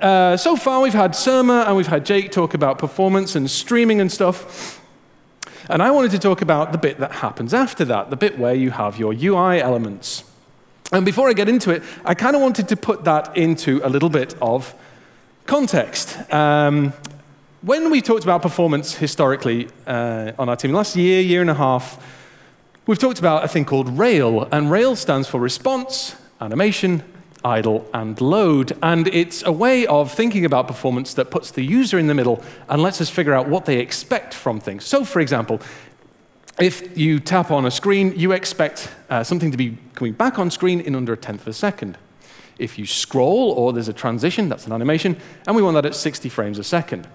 So far, we've had Surma and we've had Jake talk about performance and streaming and stuff. And I wanted to talk about the bit that happens after that, the bit where you have your UI elements. And before I get into it, I kind of wanted to put that into a little bit of context. When we talked about performance historically on our team, last year, year and a half, we've talked about a thing called RAIL. And RAIL stands for response, animation, idle, and load. And it's a way of thinking about performance that puts the user in the middle and lets us figure out what they expect from things. So for example, if you tap on a screen, you expect something to be coming back on screen in under 1/10 of a second. If you scroll or there's a transition, that's an animation, and we want that at 60 frames a second.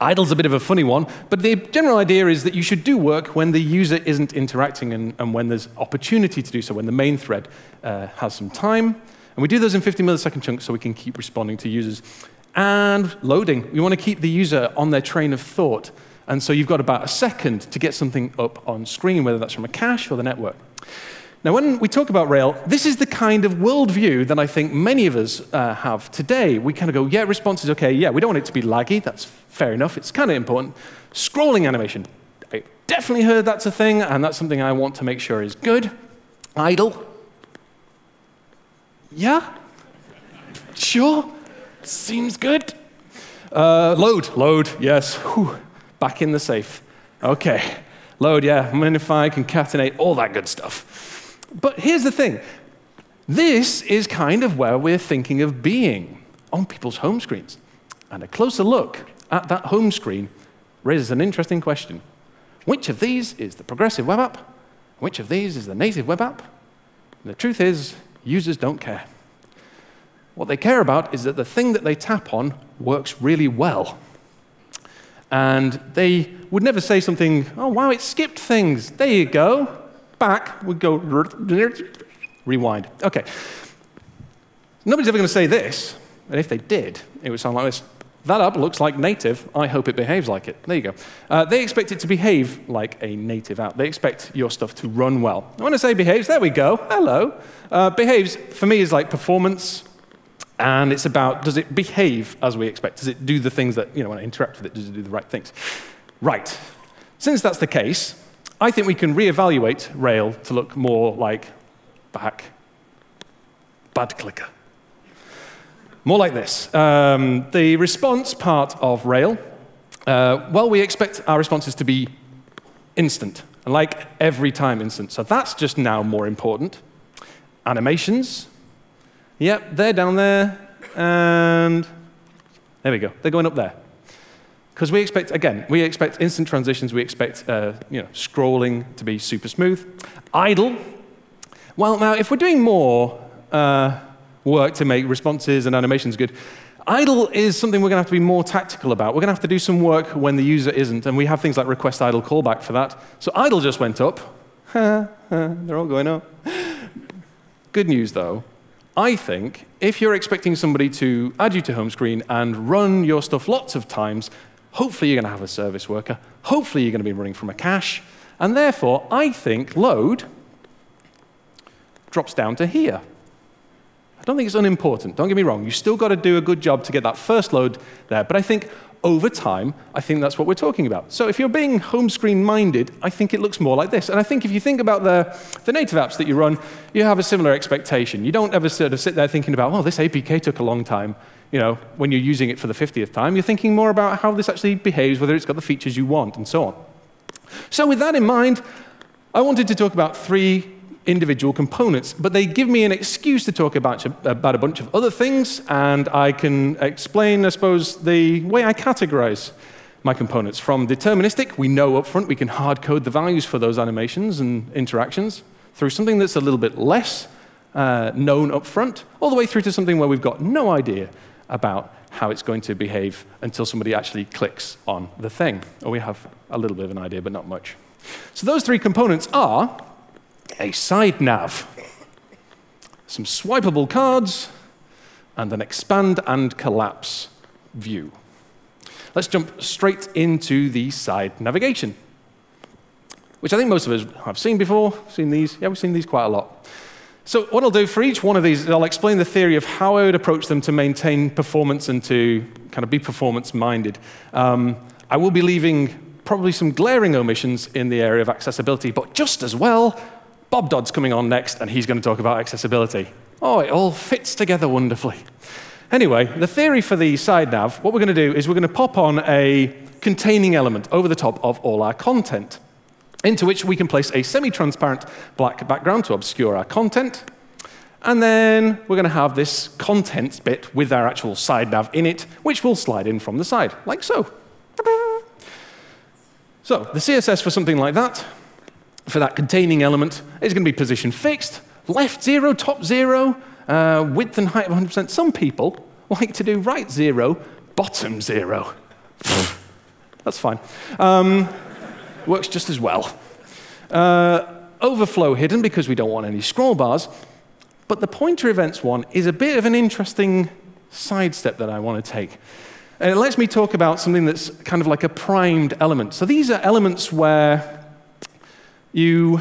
Idle's a bit of a funny one, but the general idea is that you should do work when the user isn't interacting and when there's opportunity to do so, when the main thread has some time. And we do those in 50 millisecond chunks so we can keep responding to users. And loading, we want to keep the user on their train of thought. And so you've got about a second to get something up on screen, whether that's from a cache or the network. Now, when we talk about RAIL, this is the kind of worldview that I think many of us have today. We kind of go, yeah, response is OK. Yeah, we don't want it to be laggy. That's fair enough. It's kind of important. Scrolling animation. I definitely heard that's a thing, and that's something I want to make sure is good. Idle. Yeah? Sure. Seems good. Load. Yes. Whew. Back in the safe. OK. Load, yeah. Minify, concatenate, all that good stuff. But here's the thing. This is kind of where we're thinking of being, on people's home screens. And a closer look at that home screen raises an interesting question. Which of these is the Progressive Web App? Which of these is the native web app? And the truth is, users don't care. What they care about is that the thing that they tap on works really well. And they would never say something, oh, wow, it skipped things. There you go. Back, we go rewind. OK. Nobody's ever going to say this. And if they did, it would sound like this. That app looks like native. I hope it behaves like it. There you go. They expect it to behave like a native app. They expect your stuff to run well. When I say behaves, there we go. Hello. Behaves, for me, is like performance. And it's about, does it behave as we expect? Does it do the things that, you know, when I interact with it, does it do the right things? Right. Since that's the case, I think we can reevaluate RAIL to look more like bad clicker. More like this. The response part of RAIL, well, we expect our responses to be instant, like every time instant. So that's just now more important. Animations, yep, they're down there. And there we go. They're going up there. Because we expect, again, we expect instant transitions. We expect scrolling to be super smooth. Idle. Well, now, if we're doing more work to make responses and animations good, idle is something we're going to have to be more tactical about. We're going to have to do some work when the user isn't. And we have things like request idle callback for that. So idle just went up. They're all going up. Good news, though. I think if you're expecting somebody to add you to home screen and run your stuff lots of times, hopefully you're going to have a service worker. Hopefully you're going to be running from a cache. And therefore, I think load drops down to here. I don't think it's unimportant. Don't get me wrong. You've still got to do a good job to get that first load there. But I think over time, I think that's what we're talking about. So if you're being home screen minded, I think it looks more like this. And I think if you think about the native apps that you run, you have a similar expectation. You don't ever sort of sit there thinking about, oh, this APK took a long time. You know, when you're using it for the 50th time, you're thinking more about how this actually behaves, whether it's got the features you want, and so on. So with that in mind, I wanted to talk about three individual components, but they give me an excuse to talk about a bunch of other things, and I can explain, I suppose, the way I categorize my components. From deterministic, we know up front, we can hard code the values for those animations and interactions, through something that's a little bit less known up front, all the way through to something where we've got no idea about how it's going to behave until somebody actually clicks on the thing. Or we have a little bit of an idea, but not much. So those three components are a side nav, some swipeable cards, and an expand and collapse view. Let's jump straight into the side navigation, which I think most of us have seen before. Seen these? Yeah, we've seen these quite a lot. So what I'll do for each one of these is I'll explain the theory of how I would approach them to maintain performance and to kind of be performance-minded. I will be leaving probably some glaring omissions in the area of accessibility, but just as well, Bob Dodd's coming on next, and he's going to talk about accessibility. Oh, it all fits together wonderfully. Anyway, the theory for the side nav, what we're going to do is we're going to pop on a containing element over the top of all our content, into which we can place a semi-transparent black background to obscure our content. And then we're going to have this contents bit with our actual side nav in it, which will slide in from the side, like so. So the CSS for something like that, for that containing element, is going to be position fixed, left 0, top 0, width and height of 100%. Some people like to do right 0, bottom 0. That's fine. Works just as well. Overflow hidden because we don't want any scroll bars. But the pointer events one is a bit of an interesting sidestep that I want to take. And it lets me talk about something that's kind of like a primed element. So these are elements where you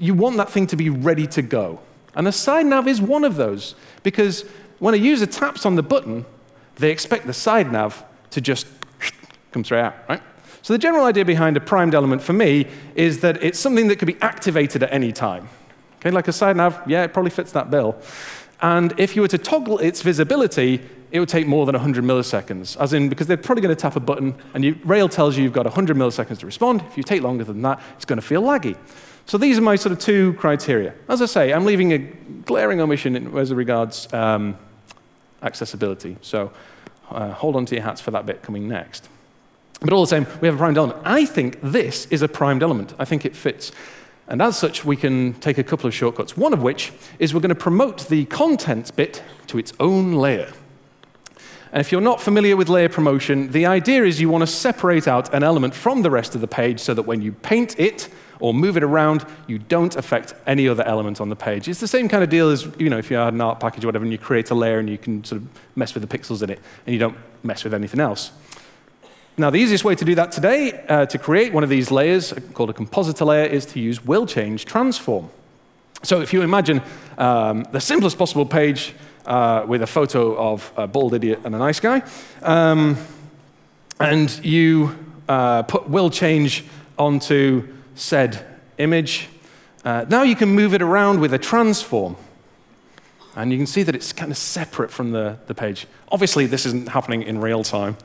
want that thing to be ready to go. And a side nav is one of those. Because when a user taps on the button, they expect the side nav to just come straight out, right? So the general idea behind a primed element for me is that it's something that could be activated at any time. Okay, like a side nav, yeah, it probably fits that bill. And if you were to toggle its visibility, it would take more than 100 milliseconds, as in because they're probably going to tap a button, and RAIL tells you you've got 100 milliseconds to respond. If you take longer than that, it's going to feel laggy. So these are my sort of two criteria. As I say, I'm leaving a glaring omission as regards accessibility. So hold on to your hats for that bit coming next. But all the same, we have a primed element. I think this is a primed element. I think it fits. And as such, we can take a couple of shortcuts, one of which is we're going to promote the contents bit to its own layer. And if you're not familiar with layer promotion, the idea is you want to separate out an element from the rest of the page so that when you paint it or move it around, you don't affect any other element on the page. It's the same kind of deal as if you add an art package or whatever, and you create a layer, and you can sort of mess with the pixels in it, and you don't mess with anything else. Now, the easiest way to do that today, to create one of these layers, called a compositor layer, is to use will change transform. So if you imagine the simplest possible page with a photo of a bald idiot and a nice guy, and you put will change onto said image, now you can move it around with a transform. And you can see that it's kind of separate from the page. Obviously, this isn't happening in real time.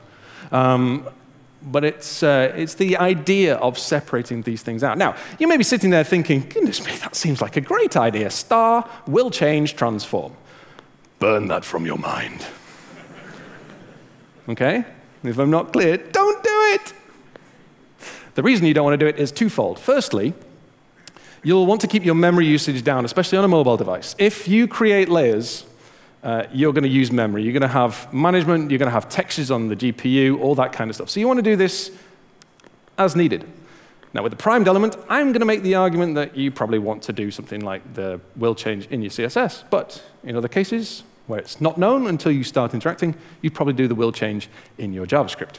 But it's the idea of separating these things out. Now, you may be sitting there thinking, goodness me, that seems like a great idea. Star, will change, transform. Burn that from your mind. OK? If I'm not clear, don't do it. The reason you don't want to do it is twofold. Firstly, you'll want to keep your memory usage down, especially on a mobile device. If you create layers, you're going to use memory. You're going to have management. You're going to have textures on the GPU, all that kind of stuff. So you want to do this as needed. Now, with the primed element, I'm going to make the argument that you probably want to do something like the will change in your CSS. But in other cases, where it's not known until you start interacting, you probably do the will change in your JavaScript.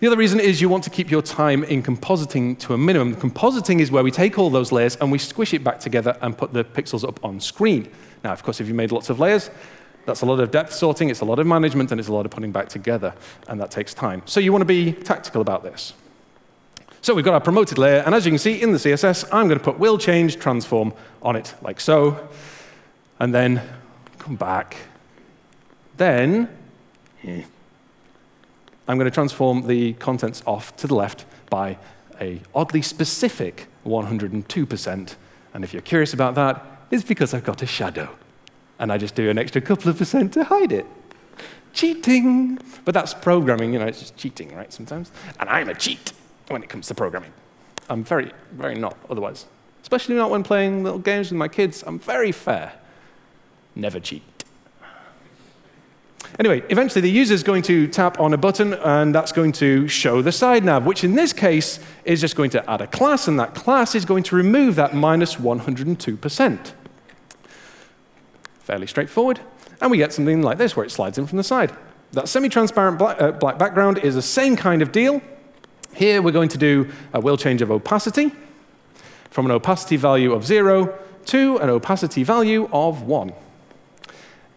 The other reason is you want to keep your time in compositing to a minimum. Compositing is where we take all those layers and we squish it back together and put the pixels up on screen. Now, of course, if you made lots of layers, that's a lot of depth sorting, it's a lot of management, and it's a lot of putting back together, and that takes time. So you want to be tactical about this. So we've got our promoted layer, and as you can see in the CSS, I'm going to put will change transform on it, like so, and then come back. Then I'm going to transform the contents off to the left by a oddly specific 102%. And if you're curious about that, it's because I've got a shadow. And I just do an extra couple of percent to hide it. Cheating. But that's programming. It's just cheating, right, sometimes. And I'm a cheat when it comes to programming. I'm very, very not otherwise. Especially not when playing little games with my kids. I'm very fair. Never cheat. Anyway, eventually the user is going to tap on a button, and that's going to show the side nav, which in this case is just going to add a class, and that class is going to remove that minus 102%. Fairly straightforward. And we get something like this, where it slides in from the side. That semi-transparent black background is the same kind of deal. Here we're going to do a will change of opacity. from an opacity value of 0 to an opacity value of 1.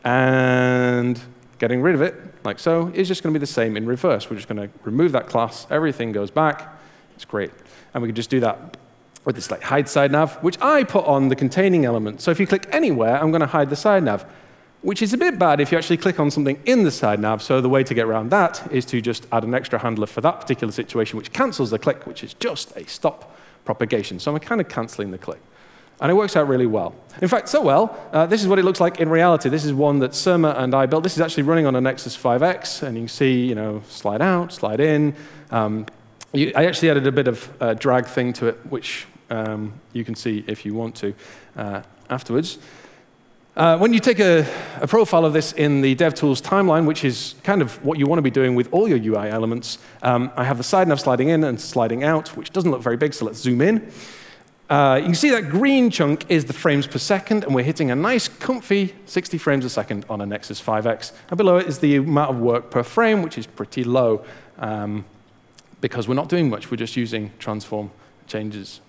And getting rid of it, like so, is just going to be the same in reverse. We're just going to remove that class. Everything goes back. It's great. And we can just do that with this like hide side nav, which I put on the containing element. So if you click anywhere, I'm going to hide the side nav, which is a bit bad if you actually click on something in the side nav. So the way to get around that is to just add an extra handler for that particular situation, which cancels the click, which is just a stop propagation. So I'm kind of canceling the click. And it works out really well. In fact, so well, this is what it looks like in reality. This is one that Surma and I built. This is actually running on a Nexus 5X. And you can see, you know, slide out, slide in. I actually added a bit of a drag thing to it, which you can see if you want to afterwards. When you take a profile of this in the DevTools timeline, which is kind of what you want to be doing with all your UI elements, I have the side nav sliding in and sliding out, which doesn't look very big, so let's zoom in. You can see that green chunk is the frames per second, and we're hitting a nice, comfy 60 frames a second on a Nexus 5X. And below it is the amount of work per frame, which is pretty low, because we're not doing much. We're just using transform changes.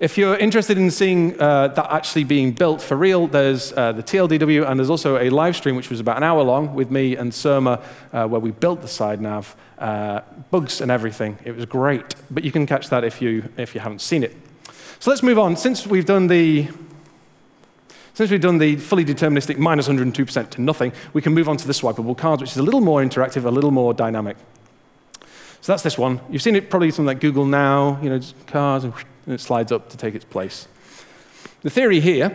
If you're interested in seeing that actually being built for real, there's the TLDW, and there's also a live stream, which was about an hour long, with me and Surma, where we built the side nav, bugs and everything. It was great. But you can catch that if you haven't seen it. So let's move on. Since we've done the fully deterministic -102% to nothing, we can move on to the swipeable cards, which is a little more interactive, a little more dynamic. So that's this one. You've seen it probably from like Google Now, you know, just cards, and it slides up to take its place. The theory here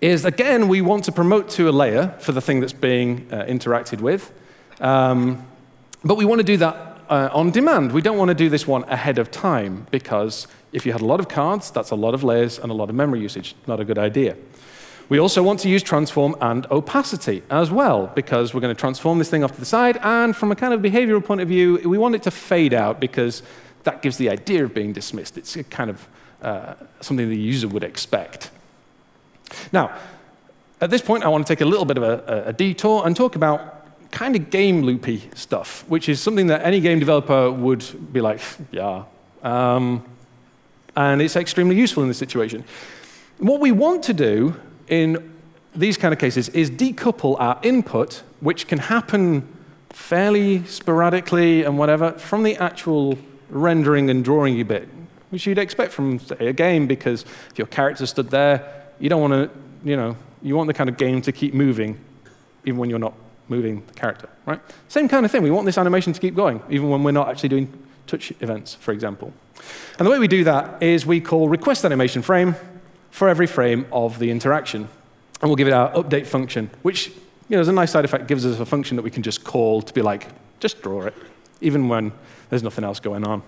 is, again, we want to promote to a layer for the thing that's being interacted with. But we want to do that on demand. We don't want to do this one ahead of time, because if you had a lot of cards, that's a lot of layers and a lot of memory usage. Not a good idea. We also want to use transform and opacity as well, because we're going to transform this thing off to the side. And from a kind of behavioral point of view, we want it to fade out, because that gives the idea of being dismissed. It's a kind of something the user would expect. Now, at this point, I want to take a little bit of a detour and talk about kind of game loopy stuff, which is something that any game developer would be like, yeah. And it's extremely useful in this situation. What we want to do in these kind of cases is decouple our input, which can happen fairly sporadically and whatever, from the actual rendering and drawing a bit, which you'd expect from, say, a game, because if your character stood there, you don't want to, you know, you want the kind of game to keep moving, even when you're not moving the character, right? Same kind of thing. We want this animation to keep going, even when we're not actually doing touch events, for example. And the way we do that is we call requestAnimationFrame for every frame of the interaction. And we'll give it our update function, which, you know, is a nice side effect. Gives us a function that we can just call to be like, just draw it, even when there's nothing else going on.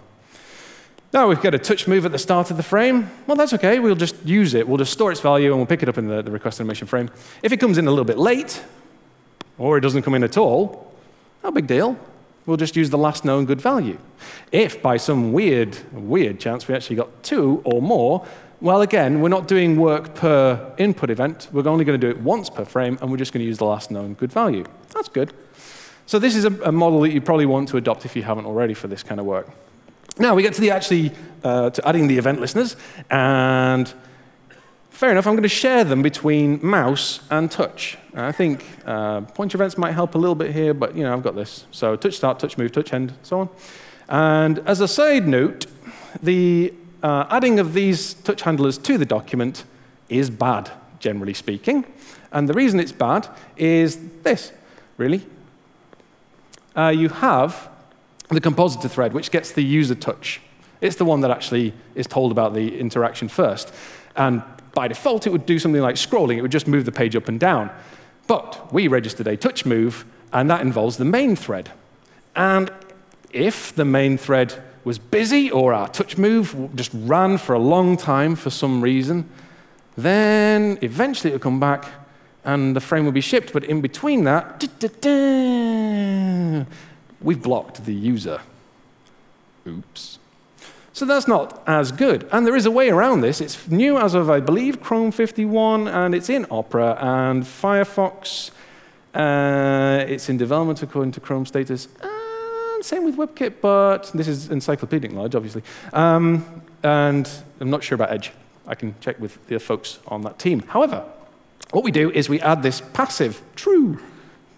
Now we've got a touch move at the start of the frame. Well, that's OK. We'll just use it. We'll just store its value, and we'll pick it up in the request animation frame. If it comes in a little bit late, or it doesn't come in at all, no big deal. We'll just use the last known good value. If by some weird chance we actually got two or more, well, again, we're not doing work per input event. We're only going to do it once per frame, and we're just going to use the last known good value. That's good. So this is a model that you probably want to adopt if you haven't already for this kind of work. Now we get to the to adding the event listeners, and fair enough, I'm going to share them between mouse and touch. And I think pointer events might help a little bit here, but you know, I've got this. So touch start, touch move, touch end, so on. And as a side note, the adding of these touch handlers to the document is bad, generally speaking. And the reason it's bad is this, really. You have the compositor thread, which gets the user touch. It's the one that actually is told about the interaction first. And by default, it would do something like scrolling. It would just move the page up and down. But we registered a touch move, and that involves the main thread. And if the main thread was busy, or our touch move just ran for a long time for some reason, then eventually it would come back, and the frame would be shipped. But in between that, we've blocked the user. Oops. So that's not as good. And there is a way around this. It's new as of, I believe, Chrome 51, and it's in Opera and Firefox. It's in development according to Chrome status. And same with WebKit, but this is encyclopedic knowledge, obviously. and I'm not sure about Edge. I can check with the folks on that team. However, what we do is we add this passive true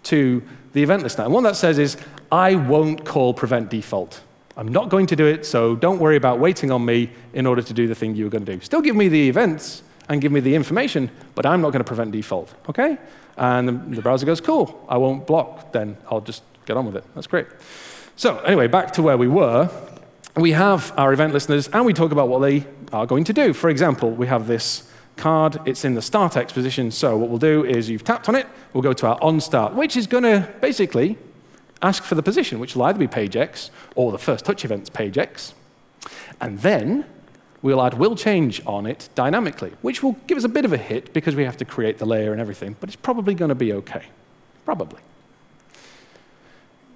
to the event listener. And what that says is, I won't call prevent default. I'm not going to do it, so don't worry about waiting on me in order to do the thing you were going to do. Still give me the events and give me the information, but I'm not going to prevent default, OK? And the browser goes, cool, I won't block then. I'll just get on with it. That's great. So anyway, back to where we were. We have our event listeners, and we talk about what they are going to do. For example, we have this card. It's in the start X position. So what we'll do is you've tapped on it. We'll go to our onStart, which is going to basically ask for the position, which will either be page X or the first touch event's page X. And then we'll add will change on it dynamically, which will give us a bit of a hit because we have to create the layer and everything. But it's probably going to be OK, probably.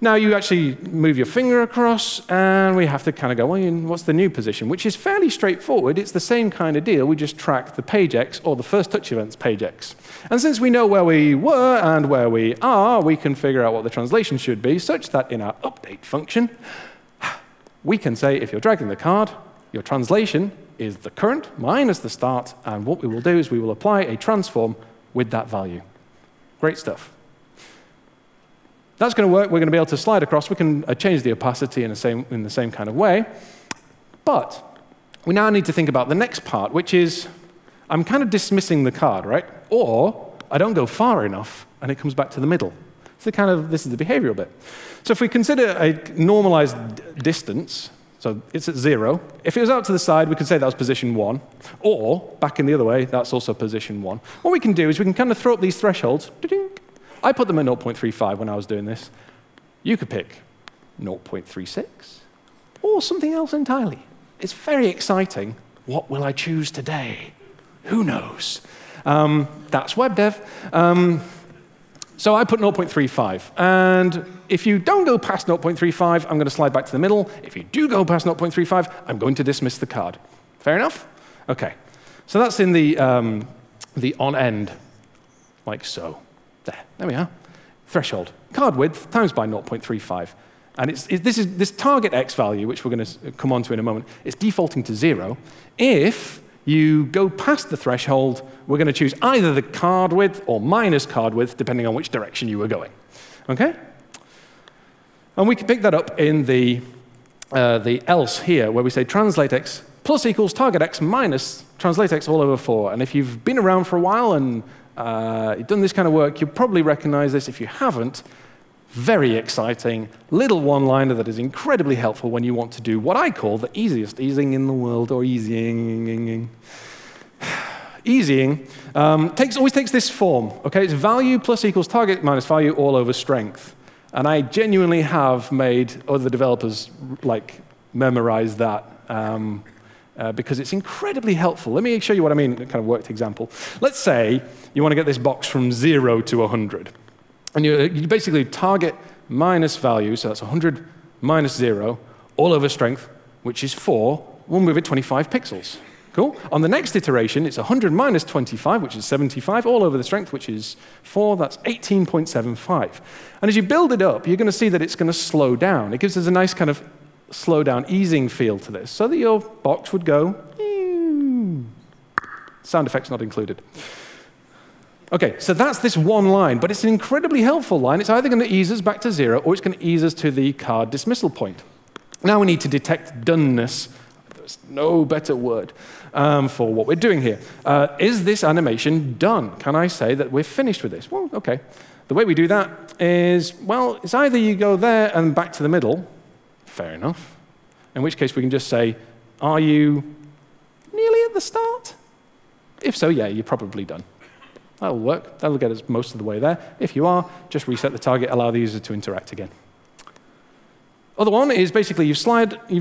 Now you actually move your finger across, and we have to kind of go, well, what's the new position? Which is fairly straightforward. It's the same kind of deal. We just track the page X or the first touch event's page X. And since we know where we were and where we are, we can figure out what the translation should be, such that in our update function, we can say if you're dragging the card, your translation is the current minus the start. And what we will do is we will apply a transform with that value. Great stuff. That's going to work. We're going to be able to slide across. We can change the opacity in the same kind of way. But we now need to think about the next part, which is I'm kind of dismissing the card, right? Or I don't go far enough, and it comes back to the middle. So this is the behavioral bit. So if we consider a normalized distance, so it's at 0. If it was out to the side, we could say that was position 1. Or back in the other way, that's also position 1. What we can do is we can kind of throw up these thresholds. I put them at 0.35 when I was doing this. You could pick 0.36 or something else entirely. It's very exciting. What will I choose today? Who knows? That's web dev. So I put 0.35. And if you don't go past 0.35, I'm going to slide back to the middle. If you do go past 0.35, I'm going to dismiss the card. Fair enough? OK. So that's in the on end, like so. There we are. Threshold. Card width times by 0.35. And this target X value, which we're going to come on to in a moment, is defaulting to 0. If you go past the threshold, we're going to choose either the card width or minus card width, depending on which direction you were going. OK? And we can pick that up in the else here, where we say translate X plus equals target X minus translate X all over 4. And if you've been around for a while and you've done this kind of work, you'll probably recognize this. If you haven't, very exciting little one-liner that is incredibly helpful when you want to do what I call the easiest easing in the world, or easying. Easying always takes this form. Okay? It's value plus equals target minus value all over strength. And I genuinely have made other developers like memorize that. Because it's incredibly helpful. Let me show you what I mean in a kind of worked example. Let's say you want to get this box from 0 to 100. And you basically target minus value, so that's 100 minus 0, all over strength, which is 4. We'll move it 25 pixels. Cool? On the next iteration, it's 100 minus 25, which is 75, all over the strength, which is 4. That's 18.75. And as you build it up, you're going to see that it's going to slow down. It gives us a nice kind of slow down, easing feel to this, so that your box would go. Sound effects not included. OK, so that's this one line, but it's an incredibly helpful line. It's either going to ease us back to 0, or it's going to ease us to the card dismissal point. Now we need to detect doneness. There's no better word for what we're doing here. Is this animation done? Can I say that we're finished with this? Well, OK. The way we do that is, well, it's either you go there and back to the middle, fair enough. In which case, we can just say, are you nearly at the start? If so, yeah, you're probably done. That'll work. That'll get us most of the way there. If you are, just reset the target, allow the user to interact again. Other one is basically you've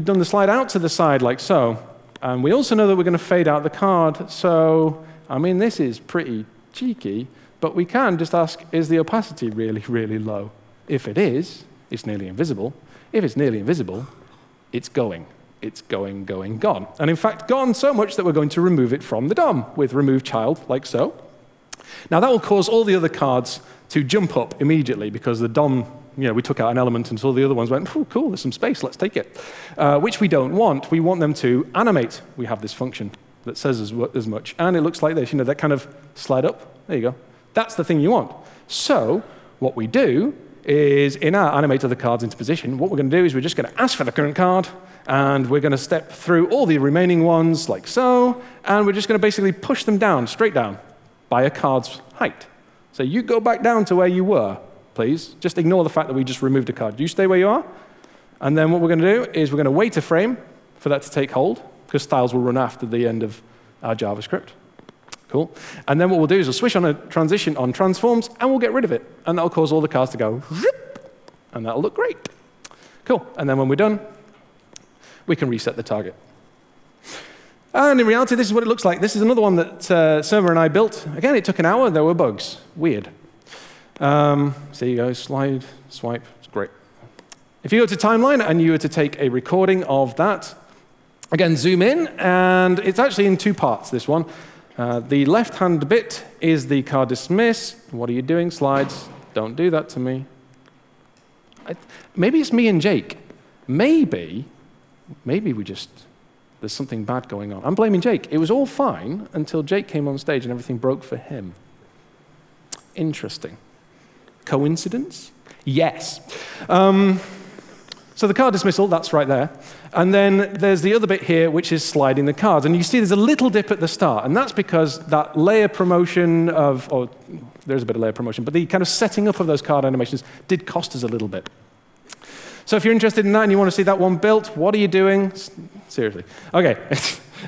done the slide out to the side like so. And we also know that we're going to fade out the card. So I mean, this is pretty cheeky. But we can just ask, is the opacity really, really low? If it is, it's nearly invisible. If it's nearly invisible, it's going. It's going, going, gone. And in fact, gone so much that we're going to remove it from the DOM with remove child, like so. Now, that will cause all the other cards to jump up immediately because the DOM yeah, we took out an element and all the other ones went, oh, cool, there's some space, let's take it, which we don't want. We want them to animate. We have this function that says as much. And it looks like this, you know, that kind of slide up. There you go. That's the thing you want. So what we do is, in our animator the cards into position, what we're going to do is we're just going to ask for the current card, and we're going to step through all the remaining ones like so, and we're just going to basically push them down, straight down, by a card's height. So you go back down to where you were, please. Just ignore the fact that we just removed a card. You stay where you are, and then what we're going to do is we're going to wait a frame for that to take hold, because styles will run after the end of our JavaScript. Cool. And then what we'll do is we'll switch on a transition on transforms, and we'll get rid of it. And that'll cause all the cars to go, and that'll look great. Cool. And then when we're done, we can reset the target. And in reality, this is what it looks like. This is another one that Surma and I built. Again, it took an hour. There were bugs. Weird. So you go, slide, swipe. It's great. If you go to timeline, and you were to take a recording of that, again, zoom in. And it's actually in two parts, this one. The left-hand bit is the car dismiss. What are you doing, slides? Don't do that to me. Maybe it's me and Jake. Maybe we just, there's something bad going on. I'm blaming Jake. It was all fine until Jake came on stage and everything broke for him. Interesting. Coincidence? Yes. So the card dismissal, that's right there. And then there's the other bit here, which is sliding the cards. And you see there's a little dip at the start. And that's because that layer promotion of, or there's a bit of layer promotion, but the kind of setting up of those card animations did cost us a little bit. So if you're interested in that and you want to see that one built, what are you doing? Seriously. OK,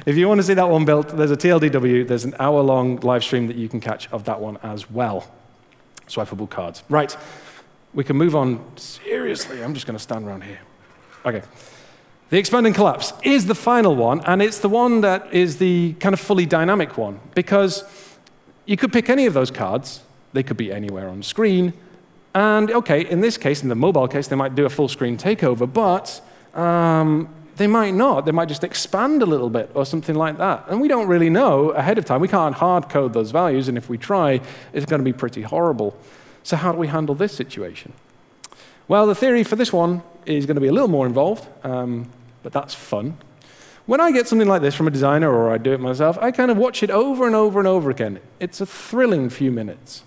if you want to see that one built, there's a TLDW. There's an hour-long live stream that you can catch of that one as well. Swipeable cards. Right. We can move on. Seriously, I'm just going to stand around here. OK. The expand and collapse is the final one, and it's the one that is the kind of fully dynamic one, because you could pick any of those cards. They could be anywhere on screen. And OK, in this case, in the mobile case, they might do a full screen takeover, but they might not. They might just expand a little bit or something like that. And we don't really know ahead of time. We can't hard code those values, and if we try, it's going to be pretty horrible. So how do we handle this situation? Well, the theory for this one is going to be a little more involved, but that's fun. When I get something like this from a designer, or I do it myself, I kind of watch it over and over and over again. It's a thrilling few minutes.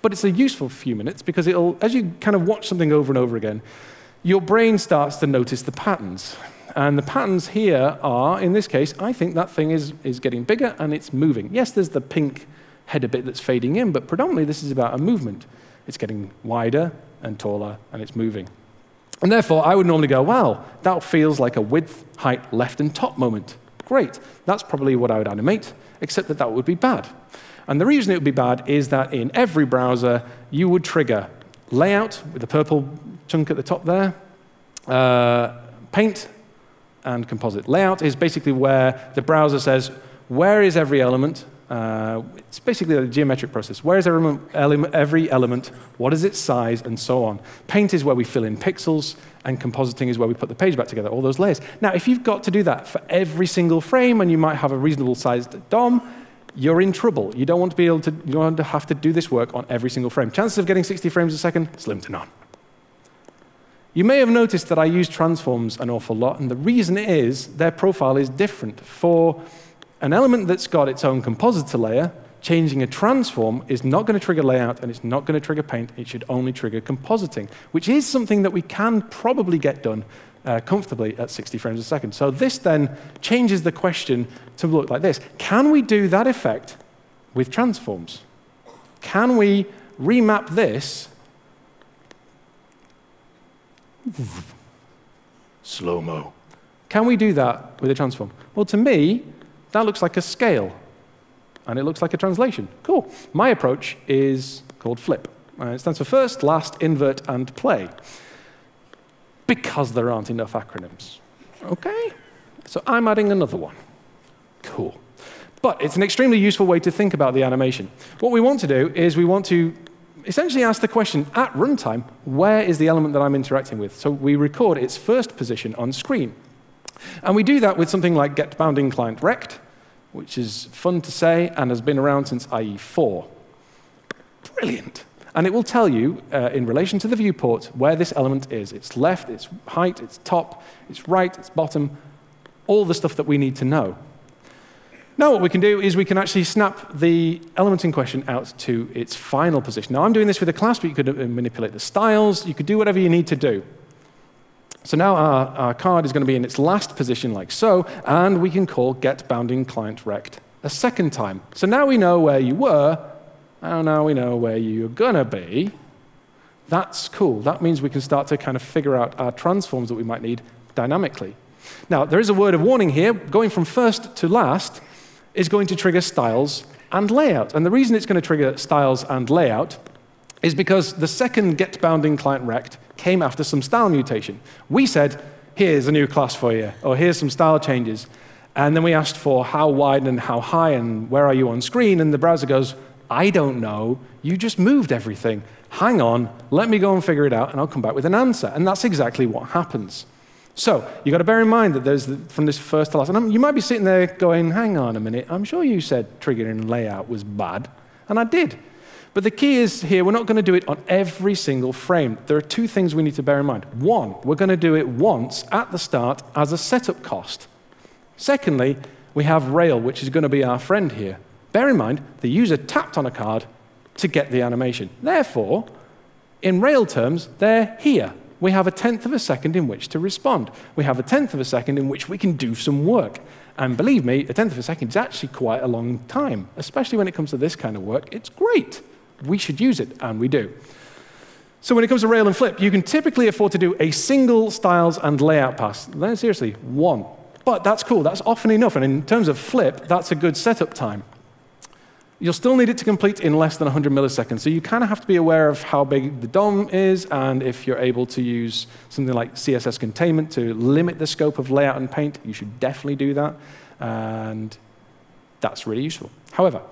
But it's a useful few minutes, because it'll, as you kind of watch something over and over again, your brain starts to notice the patterns. And the patterns here are, in this case, I think that thing is getting bigger, and it's moving. Yes, there's the pink header bit that's fading in, but predominantly this is about a movement. It's getting wider and taller, and it's moving. And therefore, I would normally go, wow, that feels like a width, height, left, and top moment. Great. That's probably what I would animate, except that that would be bad. And the reason it would be bad is that in every browser, you would trigger layout, with the purple chunk at the top there, paint, and composite. Layout is basically where the browser says, where is every element? It's basically the geometric process. Where is every element? What is its size? And so on. Paint is where we fill in pixels, and compositing is where we put the page back together, all those layers. Now, if you've got to do that for every single frame, and you might have a reasonable-sized DOM, you're in trouble. You don't want to be able to, you don't want to have to do this work on every single frame. Chances of getting 60 frames a second, slim to none. You may have noticed that I use transforms an awful lot, and the reason is their profile is different. For an element that's got its own compositor layer, changing a transform is not going to trigger layout, and it's not going to trigger paint. It should only trigger compositing, which is something that we can probably get done comfortably at 60 frames a second. So this then changes the question to look like this. Can we do that effect with transforms? Can we remap this? Slow-mo. Can we do that with a transform? Well, to me, that looks like a scale, and it looks like a translation. Cool. My approach is called FLIP. It stands for first, last, invert, and play, because there aren't enough acronyms. OK? So I'm adding another one. Cool. But it's an extremely useful way to think about the animation. What we want to do is we want to essentially ask the question, at runtime, where is the element that I'm interacting with? So we record its first position on screen. And we do that with something like getBoundingClientRect, which is fun to say and has been around since IE4. Brilliant. And it will tell you, in relation to the viewport, where this element is. It's left, it's height, it's top, it's right, it's bottom, all the stuff that we need to know. Now what we can do is we can actually snap the element in question out to its final position. Now I'm doing this with a class, but you could manipulate the styles. You could do whatever you need to do. So now our card is going to be in its last position, like so, and we can call getBoundingClientRect a second time. So now we know where you were, and now we know where you're going to be. That's cool. That means we can start to kind of figure out our transforms that we might need dynamically. Now, there is a word of warning here. Going from first to last is going to trigger styles and layout. And the reason it's going to trigger styles and layout is because the second getBoundingClientRect came after some style mutation. We said, here's a new class for you, or here's some style changes. And then we asked for how wide and how high and where are you on screen, and the browser goes, I don't know, you just moved everything. Hang on, let me go and figure it out, and I'll come back with an answer. And that's exactly what happens. So you've got to bear in mind that there's from this first to last. And you might be sitting there going, hang on a minute, I'm sure you said triggering layout was bad, and I did. But the key is here, we're not going to do it on every single frame. There are two things we need to bear in mind. One, we're going to do it once at the start as a setup cost. Secondly, we have RAIL, which is going to be our friend here. Bear in mind, the user tapped on a card to get the animation. Therefore, in RAIL terms, they're here. We have a 1/10 of a second in which to respond. We have a 1/10 of a second in which we can do some work. And believe me, a 1/10 of a second is actually quite a long time, especially when it comes to this kind of work. It's great. We should use it, and we do. So when it comes to RAIL and FLIP, you can typically afford to do a single styles and layout pass. Seriously, one. But that's cool. That's often enough. And in terms of FLIP, that's a good setup time. You'll still need it to complete in less than 100 milliseconds. So you kind of have to be aware of how big the DOM is and if you're able to use something like CSS containment to limit the scope of layout and paint, you should definitely do that. And that's really useful. However,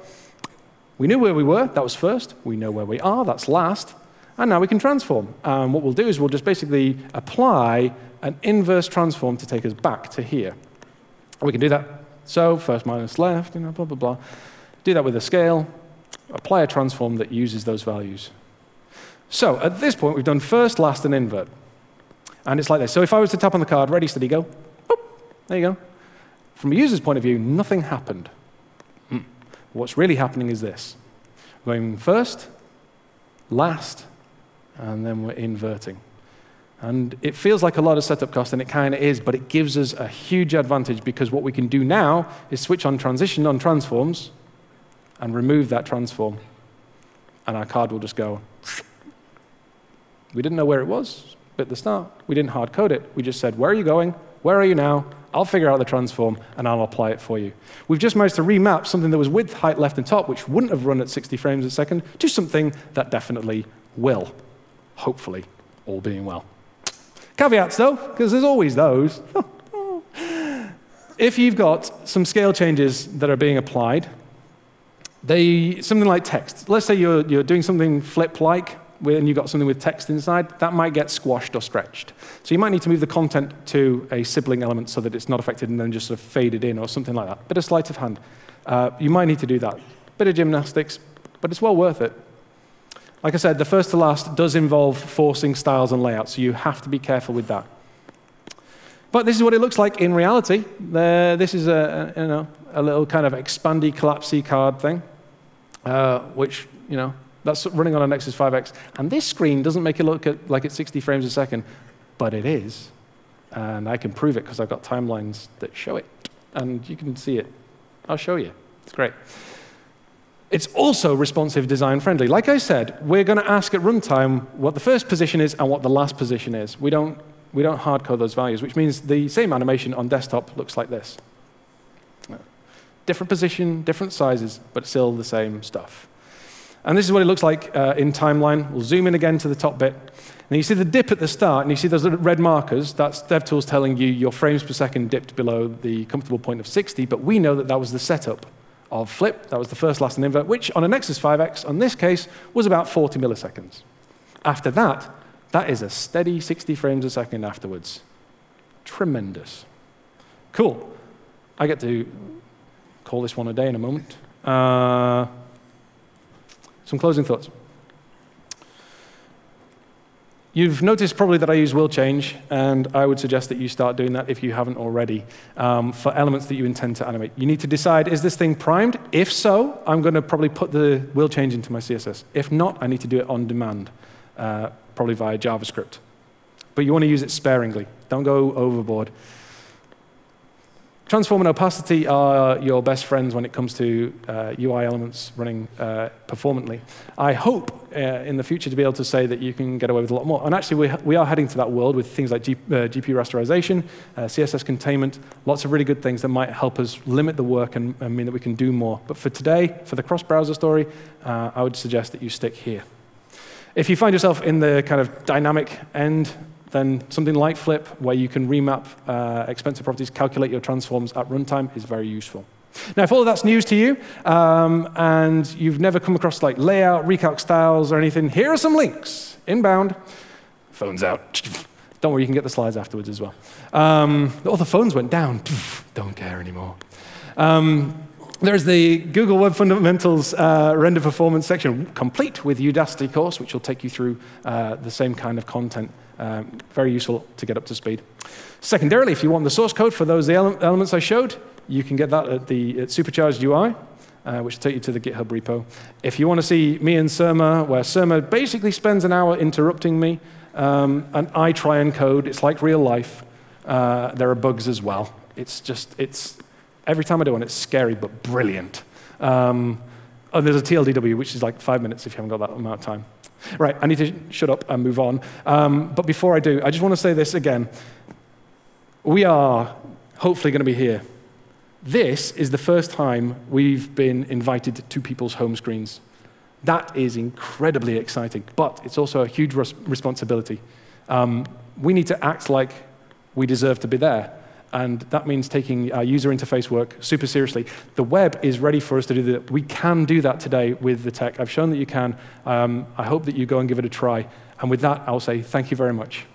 we knew where we were. That was first. We know where we are. That's last. And now we can transform. And what we'll do is we'll just basically apply an inverse transform to take us back to here. And we can do that. So first minus left, blah, blah, blah. Do that with a scale, apply a transform that uses those values. So at this point, we've done first, last, and invert. And it's like this. So if I was to tap on the card, ready, steady, go, boop, there you go. From a user's point of view, nothing happened. What's really happening is this. We're going first, last, and then we're inverting. And it feels like a lot of setup cost, and it kind of is, but it gives us a huge advantage because what we can do now is switch on transition on transforms, and remove that transform. And our card will just go. We didn't know where it was at the start. We didn't hard code it. We just said, where are you going? Where are you now? I'll figure out the transform, and I'll apply it for you. We've just managed to remap something that was width, height, left, and top, which wouldn't have run at 60 frames a second, to something that definitely will, hopefully, all being well. Caveats, though, because there's always those. If you've got some scale changes that are being applied, something like text. Let's say you're doing something flip-like, and you've got something with text inside. That might get squashed or stretched. So you might need to move the content to a sibling element so that it's not affected and then just sort of faded in or something like that. Bit of sleight of hand. You might need to do that. Bit of gymnastics, but it's well worth it. Like I said, the first to last does involve forcing styles and layouts, so you have to be careful with that. But this is what it looks like in reality. This is a little kind of expandy, collapsey card thing, which, that's running on a Nexus 5X. And this screen doesn't make it look like it's 60 frames a second, but it is. And I can prove it because I've got timelines that show it. And you can see it. I'll show you. It's great. It's also responsive design friendly. Like I said, we're going to ask at runtime what the first position is and what the last position is. We don't hard code those values, which means the same animation on desktop looks like this. Different position, different sizes, but still the same stuff. And this is what it looks like in timeline. We'll zoom in again to the top bit. And you see the dip at the start, and you see those little red markers. That's DevTools telling you your frames per second dipped below the comfortable point of 60, but we know that that was the setup of FLIP. That was the first, last, and invert, which on a Nexus 5X, on this case, was about 40 milliseconds. After that, that is a steady 60 frames a second afterwards. Tremendous. Cool. I get to call this one a day in a moment. Some closing thoughts. You've noticed probably that I use will change, and I would suggest that you start doing that if you haven't already for elements that you intend to animate. You need to decide, is this thing primed? If so, I'm going to probably put the will change into my CSS. If not, I need to do it on demand, probably via JavaScript. But you want to use it sparingly. Don't go overboard. Transform and opacity are your best friends when it comes to UI elements running performantly. I hope in the future to be able to say that you can get away with a lot more. And actually, we are heading to that world with things like GPU rasterization, CSS containment, lots of really good things that might help us limit the work and mean that we can do more. But for today, for the cross-browser story, I would suggest that you stick here. If you find yourself in the kind of dynamic end, then something like FLIP, where you can remap expensive properties, calculate your transforms at runtime, is very useful. Now, if all of that's news to you, and you've never come across like layout, recalc styles, or anything, here are some links. Inbound. Phone's out. Don't worry, you can get the slides afterwards as well. All the phones went down. Don't care anymore. There's the Google Web Fundamentals render performance section, complete with Udacity course, which will take you through the same kind of content. Very useful to get up to speed. Secondarily, if you want the source code for those elements I showed, you can get that at the Supercharged UI, which will take you to the GitHub repo. If you want to see me and Surma, where Surma basically spends an hour interrupting me, and I try and code, it's like real life. There are bugs as well. Every time I do one, it's scary but brilliant. Oh, there's a TLDW, which is like 5 minutes if you haven't got that amount of time. Right, I need to shut up and move on. But before I do, I just want to say this again. We are hopefully going to be here. This is the first time we've been invited to people's home screens. That is incredibly exciting, but it's also a huge responsibility. We need to act like we deserve to be there. And that means taking our user interface work super seriously. The web is ready for us to do that. We can do that today with the tech. I've shown that you can. I hope that you go and give it a try. And with that, I'll say thank you very much.